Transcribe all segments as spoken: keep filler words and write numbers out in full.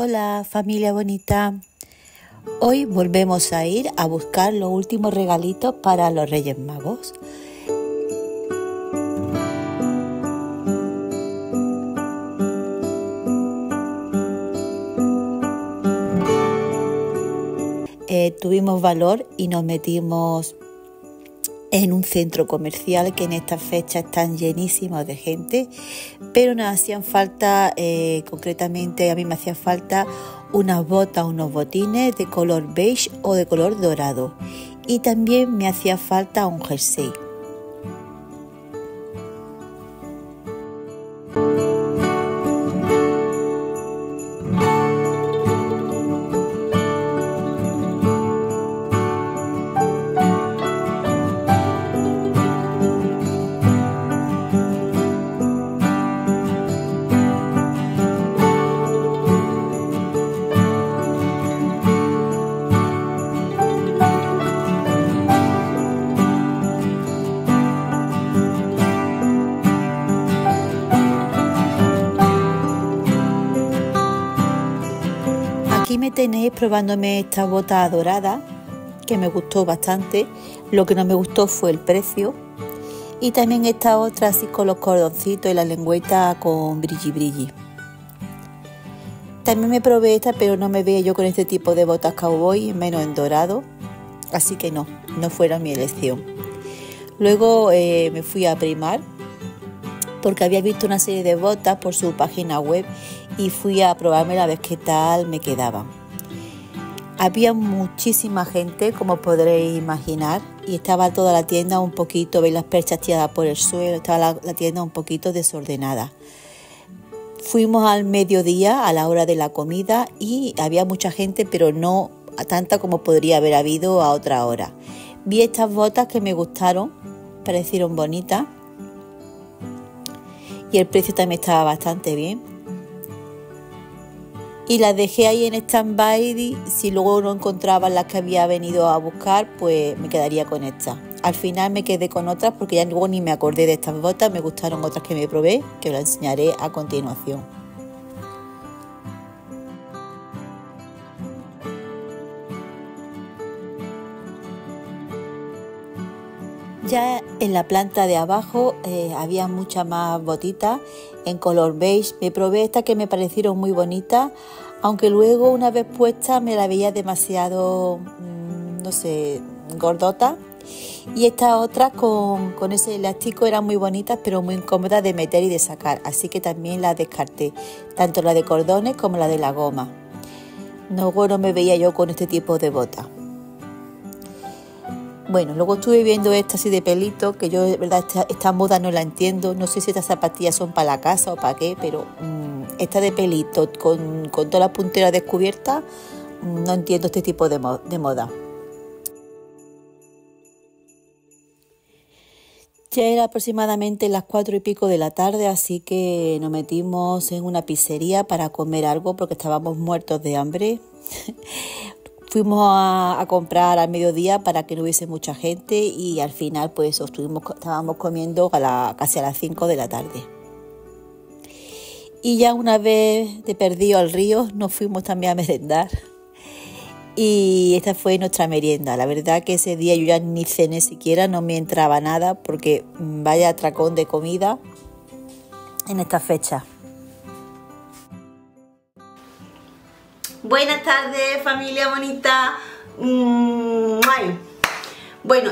Hola familia bonita, hoy volvemos a ir a buscar los últimos regalitos para los Reyes Magos. Eh, tuvimos valor y nos metimos en un centro comercial que en estas fechas están llenísimos de gente, pero nos hacían falta, eh, concretamente a mí me hacían falta unas botas, unos botines de color beige o de color dorado, y también me hacía falta un jersey. Aquí me tenéis probándome esta bota dorada que me gustó bastante. Lo que no me gustó fue el precio, y también esta otra así con los cordoncitos y la lengüeta con brilli brilli. También me probé esta, pero no me veía yo con este tipo de botas cowboy, menos en dorado, así que no, no fuera mi elección. Luego eh, me fui a Primark porque había visto una serie de botas por su página web y fui a probármela a ver qué tal me quedaban. Había muchísima gente, como podréis imaginar, y estaba toda la tienda un poquito, veis las perchas tiradas por el suelo, estaba la, la tienda un poquito desordenada. Fuimos al mediodía, a la hora de la comida, y había mucha gente, pero no tanta como podría haber habido a otra hora. Vi estas botas que me gustaron, parecieron bonitas, y el precio también estaba bastante bien, y las dejé ahí en stand-by. Si luego no encontraba las que había venido a buscar, pues me quedaría con estas. Al final me quedé con otras porque ya luego ni me acordé de estas botas, me gustaron otras que me probé, que os las enseñaré a continuación. Ya en la planta de abajo eh, había muchas más botitas en color beige. Me probé estas que me parecieron muy bonitas, aunque luego una vez puesta me la veía demasiado, no sé, gordota. Y estas otras con, con ese elástico eran muy bonitas, pero muy incómodas de meter y de sacar, así que también las descarté, tanto la de cordones como la de la goma. No, bueno, me veía yo con este tipo de botas. Bueno, luego estuve viendo esta así de pelito, que yo de verdad esta, esta moda no la entiendo. No sé si estas zapatillas son para la casa o para qué, pero mmm, esta de pelito con, con todas las punteras descubiertas, mmm, no entiendo este tipo de, mo de moda. Ya era aproximadamente las cuatro y pico de la tarde, así que nos metimos en una pizzería para comer algo porque estábamos muertos de hambre. Fuimos a, a comprar al mediodía para que no hubiese mucha gente, y al final pues estuvimos, estábamos comiendo a la, casi a las cinco de la tarde. Y ya una vez de perdido al río nos fuimos también a merendar, y esta fue nuestra merienda. La verdad que ese día yo ya ni cené siquiera, no me entraba nada porque vaya atracón de comida en esta fecha. Buenas tardes, familia bonita. Bueno,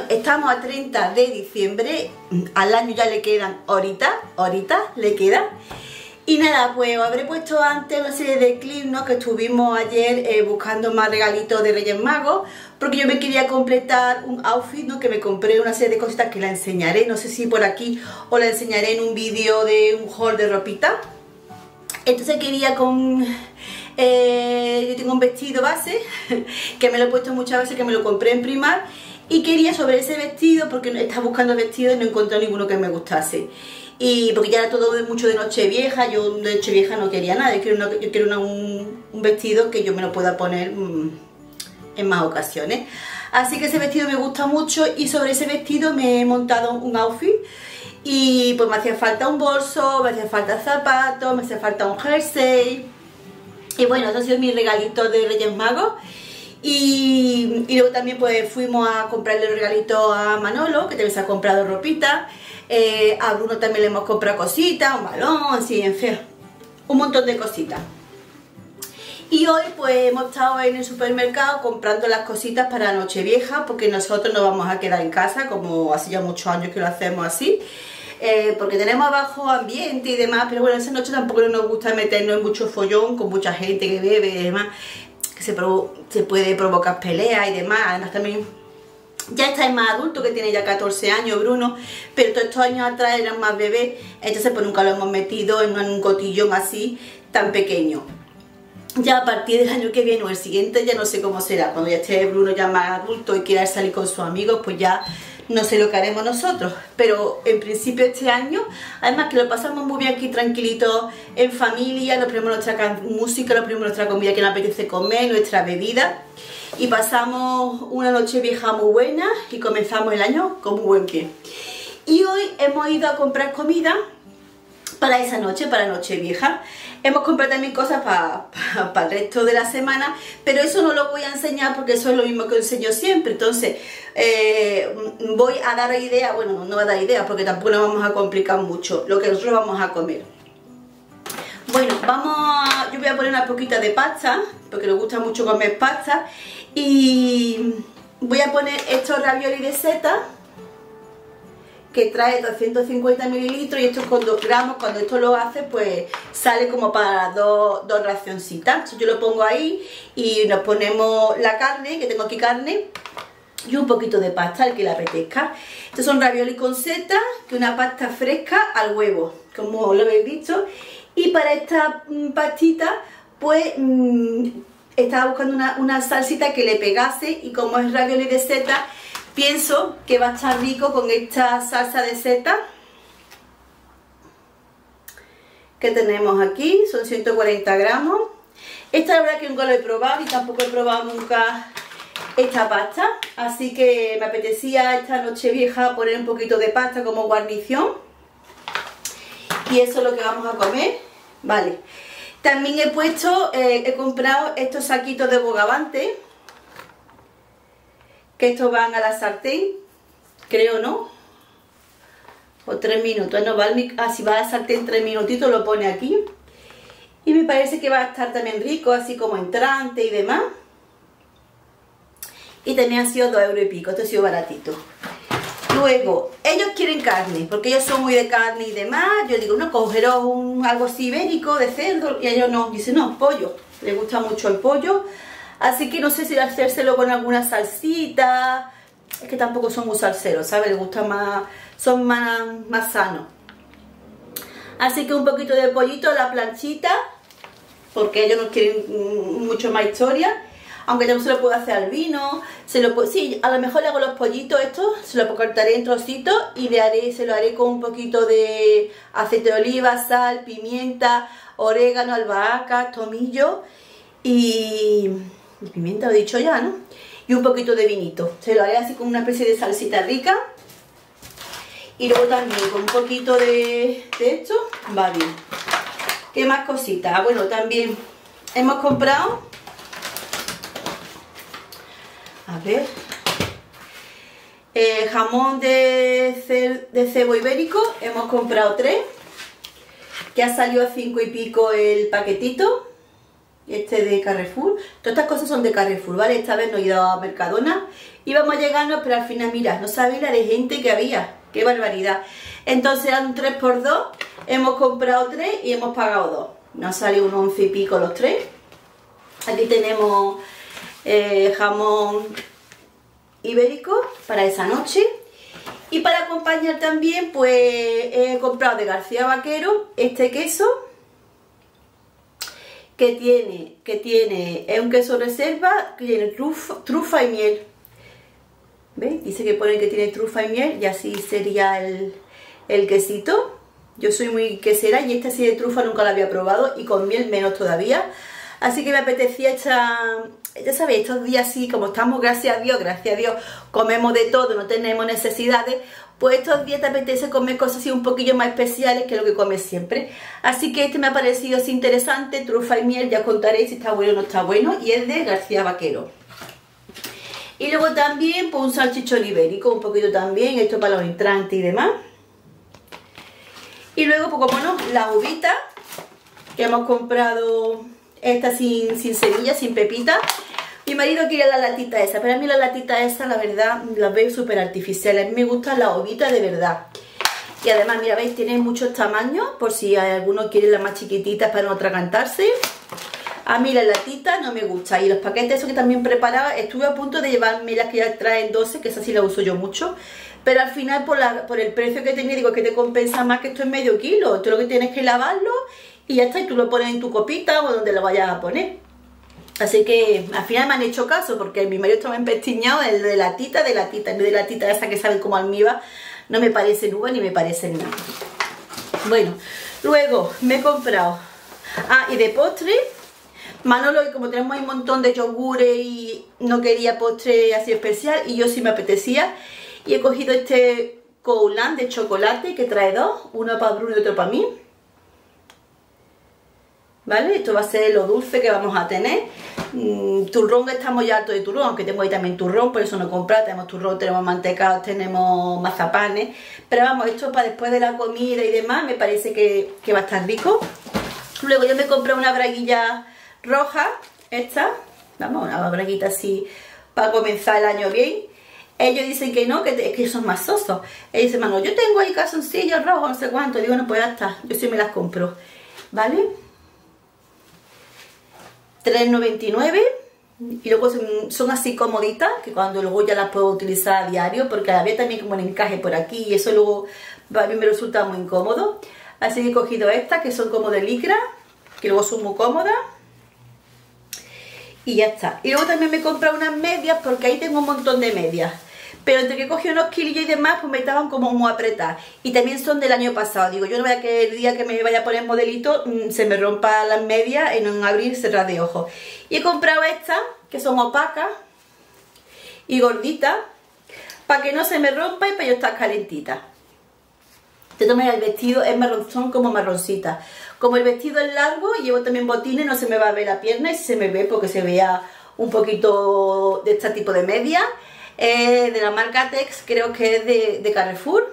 estamos a treinta de diciembre, al año ya le quedan horitas, horitas le quedan. Y nada, pues os habré puesto antes una serie de clips, ¿no?, que estuvimos ayer eh, buscando más regalitos de Reyes Magos, porque yo me quería completar un outfit, ¿no?, que me compré una serie de cositas que la enseñaré, no sé si por aquí os la enseñaré en un vídeo de un haul de ropita. Entonces quería con... Eh, yo tengo un vestido base que me lo he puesto muchas veces, que me lo compré en Primark, y quería sobre ese vestido porque estaba buscando vestidos y no encontré ninguno que me gustase, y porque ya era todo de mucho de Nochevieja. Yo de Nochevieja no quería nada, yo quiero, una, yo quiero una, un, un vestido que yo me lo pueda poner mmm, en más ocasiones. Así que ese vestido me gusta mucho, y sobre ese vestido me he montado un outfit. Y pues me hacía falta un bolso, me hacía falta zapatos, me hacía falta un jersey. Y bueno, eso ha sido mi regalito de Reyes Magos. Y, y luego también pues fuimos a comprarle el regalito a Manolo, que también se ha comprado ropita. Eh, a Bruno también le hemos comprado cositas, un balón, sí, en fin, un montón de cositas. Y hoy pues hemos estado en el supermercado comprando las cositas para Nochevieja, porque nosotros nos vamos a quedar en casa, como hace ya muchos años que lo hacemos así. Eh, porque tenemos abajo ambiente y demás, pero bueno, esa noche tampoco nos gusta meternos en mucho follón con mucha gente que bebe y demás, que se, provo se puede provocar peleas y demás. Además también ya está el más adulto, que tiene ya catorce años Bruno, pero todos estos años atrás eran más bebés, entonces pues nunca lo hemos metido en un cotillón así tan pequeño. Ya a partir del año que viene o el siguiente ya no sé cómo será, cuando ya esté Bruno ya más adulto y quiera salir con sus amigos, pues ya no sé lo que haremos nosotros, pero en principio este año, además que lo pasamos muy bien aquí tranquilitos en familia, nos ponemos nuestra música, nos ponemos nuestra comida que nos apetece comer, nuestra bebida, y pasamos una noche vieja muy buena y comenzamos el año con muy buen pie. Y hoy hemos ido a comprar comida para esa noche, para Nochevieja. Hemos comprado también cosas para pa, pa el resto de la semana, pero eso no lo voy a enseñar porque eso es lo mismo que enseño siempre. Entonces eh, voy a dar ideas, bueno, no va a dar ideas porque tampoco nos vamos a complicar mucho lo que nosotros vamos a comer. Bueno, vamos a, yo voy a poner una poquita de pasta porque nos gusta mucho comer pasta, y voy a poner estos ravioli de seta que trae doscientos cincuenta mililitros, y esto es con dos gramos. Cuando esto lo hace pues sale como para dos, dos racioncitas. Yo lo pongo ahí y nos ponemos la carne, que tengo aquí carne y un poquito de pasta, el que le apetezca. Estos son ravioli con setas, que una pasta fresca al huevo, como lo habéis visto. Y para esta pastita pues mmm, estaba buscando una, una salsita que le pegase, y como es ravioli de setas, pienso que va a estar rico con esta salsa de seta que tenemos aquí. Son ciento cuarenta gramos. Esta la verdad que nunca lo he probado, y tampoco he probado nunca esta pasta, así que me apetecía esta noche vieja poner un poquito de pasta como guarnición, y eso es lo que vamos a comer. Vale, también he puesto, eh, he comprado estos saquitos de bogavante, que estos van a la sartén, creo, ¿no? O tres minutos, no va al mic... Ah, si va a la sartén tres minutitos lo pone aquí. Y me parece que va a estar también rico, así como entrante y demás. Y también ha sido dos euros y pico, esto ha sido baratito. Luego, ellos quieren carne, porque ellos son muy de carne y demás. Yo digo, no, cogeros un, algo ibérico, de cerdo, y ellos no. Dicen, no, pollo, les gusta mucho el pollo. Así que no sé si hacérselo con alguna salsita. Es que tampoco son muy salseros, ¿sabes? Les gusta más, son más, más sanos. Así que un poquito de pollito a la planchita, porque ellos no quieren mucho más historia. Aunque también se lo puedo hacer al vino, se lo puedo, sí, a lo mejor le hago los pollitos estos, se los cortaré en trocitos y le haré, se lo haré con un poquito de aceite de oliva, sal, pimienta, orégano, albahaca, tomillo y... pimienta, lo he dicho ya, ¿no? Y un poquito de vinito. Se lo haré así con una especie de salsita rica. Y luego también con un poquito de, de esto va bien. ¿Qué más cositas? Bueno, también hemos comprado, a ver, eh, jamón de, ce, de cebo ibérico. Hemos comprado tres, que ha salido a cinco y pico el paquetito. Este de Carrefour, todas estas cosas son de Carrefour, ¿vale? Esta vez no he ido a Mercadona, íbamos a llegarnos, pero al final, mirad, no sabéis la de gente que había, qué barbaridad. Entonces eran tres por dos, hemos comprado tres y hemos pagado dos. Nos salió un once y pico los tres. Aquí tenemos eh, jamón ibérico para esa noche. Y para acompañar también, pues he comprado de García Vaquero este queso, que tiene, que tiene, es un queso reserva, que tiene trufa, trufa y miel. ¿Veis? Dice que pone que tiene trufa y miel, y así sería el, el quesito. Yo soy muy quesera, y esta así de trufa nunca la había probado, y con miel menos todavía. Así que me apetecía echar, ya sabéis, estos días así, como estamos, gracias a Dios, gracias a Dios, comemos de todo, no tenemos necesidades, pues estos días te apetece comer cosas así un poquillo más especiales que lo que comes siempre. Así que este me ha parecido así interesante, trufa y miel, ya os contaré si está bueno o no está bueno, y es de García Vaquero. Y luego también pues un salchichón ibérico, un poquito también, esto para los entrantes y demás. Y luego, pues como no, la uvita, que hemos comprado esta sin, sin semilla, sin pepita. Mi marido quiere la latita esa, pero a mí la latita esa, la verdad, las veo súper artificiales. A mí me gustan las uvitas de verdad. Y además, mira, veis, tiene muchos tamaños, por si alguno quiere las más chiquititas para no atragantarse. A mí la latita no me gusta. Y los paquetes esos que también preparaba, estuve a punto de llevarme las que ya traen doce, que esas sí las uso yo mucho. Pero al final, por, la, por el precio que tenía, digo, que te compensa más que esto es medio kilo. Tú lo que tienes que lavarlo y ya está. Y tú lo pones en tu copita o donde lo vayas a poner. Así que al final me han hecho caso, porque mi marido estaba empestiñado el de latita, de latita. En vez de latita esa que sabe como almíbar, no me parece uva ni me parece nada. Bueno, luego me he comprado. Ah, y de postre. Manolo, y como tenemos un montón de yogures y no quería postre así especial, y yo sí me apetecía, y he cogido este coulant de chocolate que trae dos, uno para Bruno y otro para mí, ¿vale? Esto va a ser lo dulce que vamos a tener. Mm, turrón, estamos ya hartos de turrón, aunque tengo ahí también turrón, por eso no he comprado. Tenemos turrón, tenemos mantecados, tenemos mazapanes, pero vamos, esto para después de la comida y demás, me parece que, que va a estar rico. Luego yo me compré una braguilla roja, esta, vamos, una braguita así para comenzar el año bien. Ellos dicen que no, que, que son más sosos. Ellos dicen, mano, yo tengo ahí calzoncillos rojos, no sé cuánto. Digo, no, pues ya está, yo sí me las compro, ¿vale? tres noventa y nueve. Y luego son, son así comoditas, que cuando luego ya las puedo utilizar a diario, porque a veces también como un encaje por aquí, y eso luego a mí me resulta muy incómodo. Así que he cogido estas, que son como de licra, que luego son muy cómodas. Y ya está. Y luego también me he comprado unas medias, porque ahí tengo un montón de medias. Pero entre que cogí unos kilillos y demás, pues me estaban como muy apretadas. Y también son del año pasado. Digo, yo no vaya que el día que me vaya a poner modelito, se me rompa las medias en un abrir y cerrar de ojos. Y he comprado estas, que son opacas y gorditas, para que no se me rompa y para yo estar calentita. De todas maneras, el vestido es marrón, son como marroncitas. Como el vestido es largo y llevo también botines, no se me va a ver la pierna, y si se me ve, porque se vea un poquito de este tipo de media. Eh, de la marca Tex, creo que es de, de Carrefour.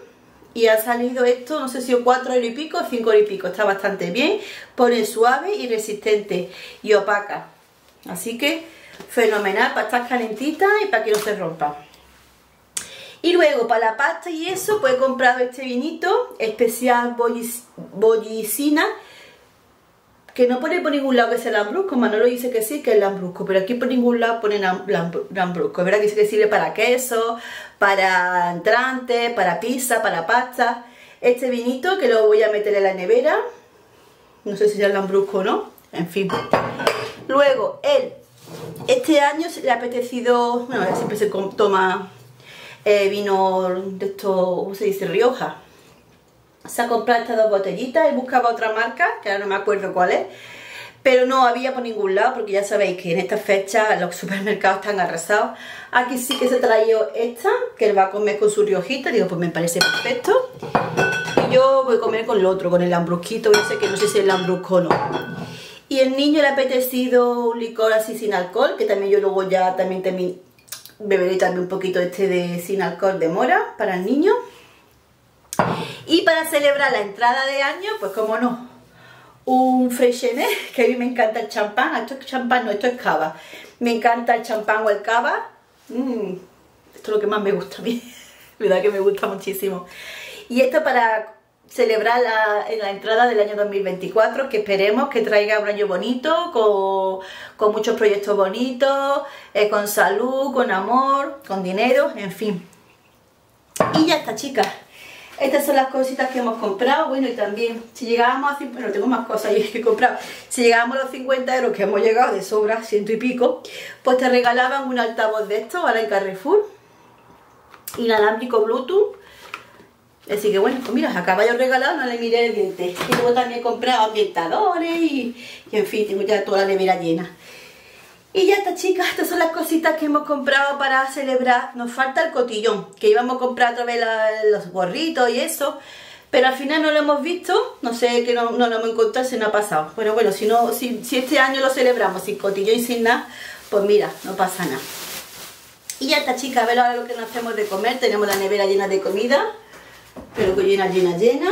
Y ha salido esto, no sé si cuatro euros y pico, cinco euros y pico. Está bastante bien, pone suave y resistente y opaca. Así que fenomenal para estar calentita y para que no se rompa. Y luego para la pasta y eso, pues he comprado este vinito especial Bollicina, que no pone por ningún lado que es el lambrusco. Manolo dice que sí, que es el lambrusco, pero aquí por ningún lado pone lambrusco. Es verdad que dice que sirve para queso, para entrante, para pizza, para pasta. Este vinito que lo voy a meter en la nevera, no sé si es el lambrusco o no, en fin. Luego él, este año le ha apetecido, bueno, siempre se toma... Eh, vino de esto, ¿cómo se dice? Rioja. Se ha comprado estas dos botellitas y buscaba otra marca, que ahora no me acuerdo cuál es, pero no había por ningún lado, porque ya sabéis que en esta fecha los supermercados están arrasados. Aquí sí que se trajo esta, que él va a comer con su riojita. Digo, pues me parece perfecto. Y yo voy a comer con lo otro, con el lambrusquito, no sé, que no sé si es el lambrusco o no. Y el niño le ha apetecido un licor así sin alcohol, que también yo luego ya también terminé. Beberé también un poquito este de sin alcohol de mora para el niño. Y para celebrar la entrada de año, pues como no, un Freixenet, que a mí me encanta el champán. Esto es champán, no, esto es cava. Me encanta el champán o el cava. Mm, esto es lo que más me gusta a mí. La verdad que me gusta muchísimo. Y esto para celebrar la, la entrada del año dos mil veinticuatro, que esperemos que traiga un año bonito, con, con muchos proyectos bonitos, eh, con salud, con amor, con dinero, en fin. Y ya está, chicas. Estas son las cositas que hemos comprado. Bueno, y también, si llegábamos a... Bueno, tengo más cosas que he comprado. Si llegábamos a los cincuenta euros, que hemos llegado de sobra, ciento y pico, pues te regalaban un altavoz de estos, ahora en Carrefour, inalámbrico Bluetooth. Así que bueno, pues mira, a caballo regalado no le miré el diente. Y luego también he comprado ambientadores y, y en fin, tengo ya toda la nevera llena. Y ya está, chicas, estas son las cositas que hemos comprado para celebrar. Nos falta el cotillón, que íbamos a comprar otra vez la, los gorritos y eso, pero al final no lo hemos visto, no sé, que no, no lo hemos encontrado, se nos ha pasado. Pero bueno, si, no, si, si este año lo celebramos sin cotillón y sin nada, pues mira, no pasa nada. Y ya está, chicas, a ver ahora lo que nos hacemos de comer. Tenemos la nevera llena de comida, pero que llena, llena, llena,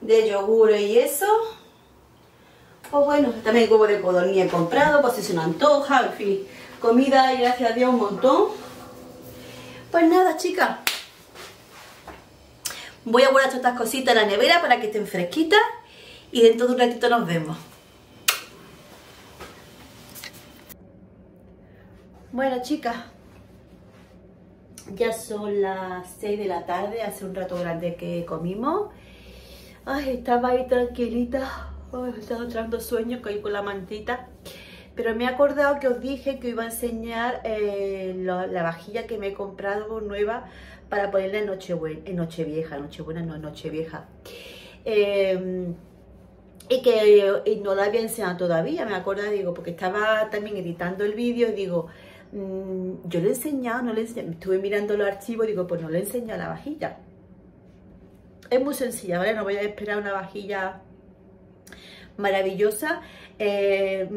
de yogur y eso. Pues bueno, también huevo de codorniz he comprado, pues si se nos antoja, en fin, comida y gracias a Dios un montón. Pues nada, chicas, voy a guardar todas estas cositas en la nevera para que estén fresquitas y dentro de un ratito nos vemos. Bueno, chicas, ya son las seis de la tarde, hace un rato grande que comimos. Ay, estaba ahí tranquilita. Oh, he estado echando sueños que hoy con la mantita. Pero me he acordado que os dije que iba a enseñar eh, lo, la vajilla que me he comprado nueva para ponerla en Nochebuena, en Nochevieja, Nochebuena no, en Nochevieja. Eh, y que y no la había enseñado todavía, me acuerdo, digo, porque estaba también editando el vídeo y digo, mmm, yo le he enseñado, no le he enseñado, estuve mirando los archivos y digo, pues no le he enseñado la vajilla. Es muy sencilla, ¿vale? No voy a esperar una vajilla maravillosa. Eh,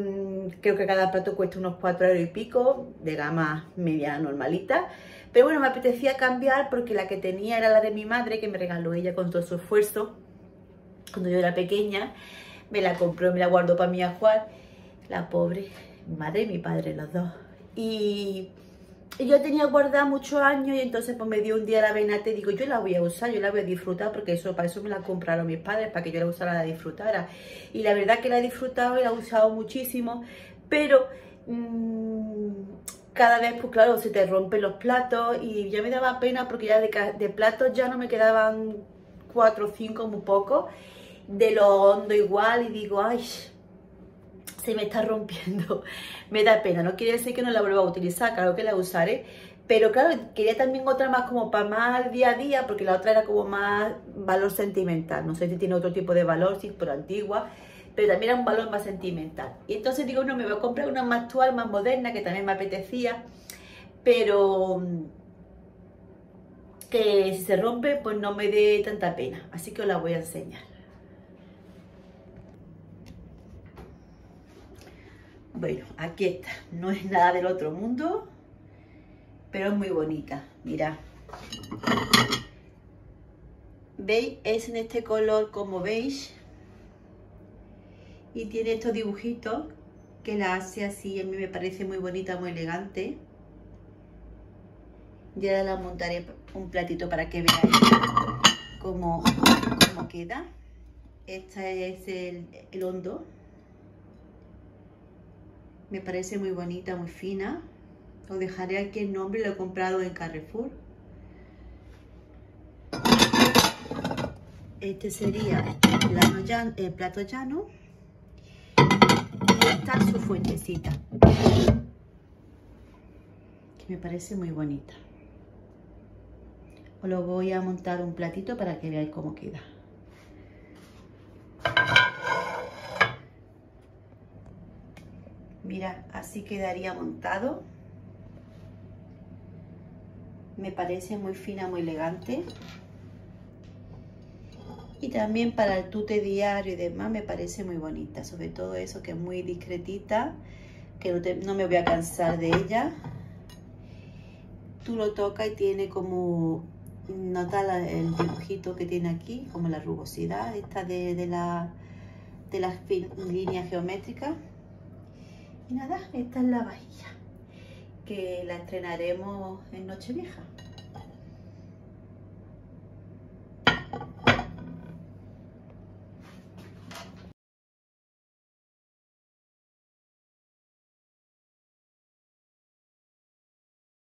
creo que cada plato cuesta unos cuatro euros y pico, de gama media normalita, pero bueno, me apetecía cambiar porque la que tenía era la de mi madre, que me regaló ella con todo su esfuerzo cuando yo era pequeña. Me la compró, me la guardó para mí a jugar, la pobre, mi madre y mi padre, los dos, y, y yo tenía guardada muchos años y entonces pues me dio un día la venata y digo, yo la voy a usar, yo la voy a disfrutar, porque eso, para eso me la compraron mis padres, para que yo la usara, la disfrutara, y la verdad que la he disfrutado y la he usado muchísimo, pero mmm, cada vez pues claro, se te rompen los platos y ya me daba pena porque ya de, de platos ya no me quedaban cuatro o cinco, muy poco, de lo hondo igual, y digo, ay, se me está rompiendo, me da pena. No quiere decir que no la vuelva a utilizar, claro que la usaré, pero claro, quería también otra más como para más día a día, porque la otra era como más valor sentimental, no sé si tiene otro tipo de valor, si es por antigua, pero también era un valor más sentimental. Y entonces digo, no, me voy a comprar una más actual, más moderna, que también me apetecía, pero que si se rompe, pues no me dé tanta pena, así que os la voy a enseñar. Bueno, aquí está, no es nada del otro mundo, pero es muy bonita, mirad. ¿Veis? Es en este color como beige y tiene estos dibujitos que la hace así, a mí me parece muy bonita, muy elegante. Ya la montaré un platito para que veáis cómo, cómo queda. Este es el, el hondo. Me parece muy bonita, muy fina. Os dejaré aquí el nombre, lo he comprado en Carrefour. Este sería el, plano llano, el plato llano. Y esta es su fuentecita, que me parece muy bonita. Os lo voy a montar un platito para que veáis cómo queda. Mira, así quedaría montado. Me parece muy fina, muy elegante. Y también para el tute diario y demás me parece muy bonita. Sobre todo eso, que es muy discretita, que no, te, no me voy a cansar de ella. Tú lo tocas y tiene como... Nota la, el dibujito que tiene aquí, como la rugosidad esta de, de, la, de las líneas geométricas. Y nada, esta es la vajilla que la estrenaremos en Nochevieja.